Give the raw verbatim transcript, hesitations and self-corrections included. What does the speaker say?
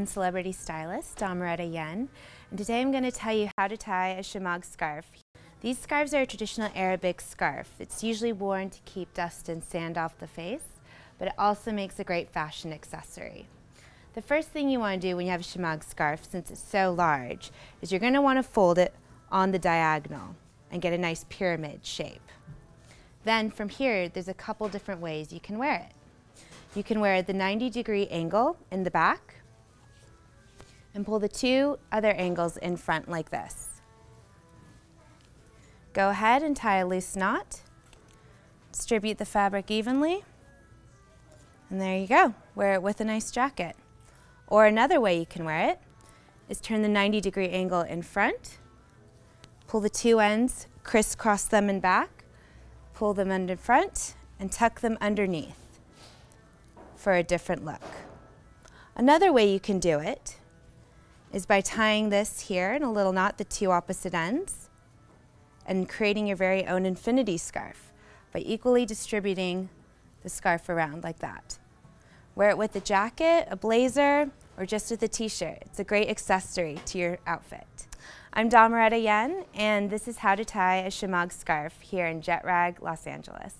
I'm celebrity stylist Dagmarette Yen, and today I'm going to tell you how to tie a shemagh scarf. These scarves are a traditional Arabic scarf. It's usually worn to keep dust and sand off the face, but it also makes a great fashion accessory. The first thing you want to do when you have a shemagh scarf, since it's so large, is you're going to want to fold it on the diagonal and get a nice pyramid shape. Then from here, there's a couple different ways you can wear it. You can wear the ninety degree angle in the back and pull the two other angles in front like this. Go ahead and tie a loose knot, distribute the fabric evenly, and there you go. Wear it with a nice jacket. Or another way you can wear it is turn the ninety degree angle in front, pull the two ends, crisscross them in back, pull them under front, and tuck them underneath for a different look. Another way you can do it is by tying this here in a little knot, the two opposite ends, and creating your very own infinity scarf by equally distributing the scarf around like that. Wear it with a jacket, a blazer, or just with a t-shirt. It's a great accessory to your outfit. I'm Dagmarette Yen, and this is how to tie a shemagh scarf here in Jet Rag, Los Angeles.